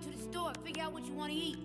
going to the store. Figure out what you want to eat.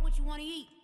What you want to eat?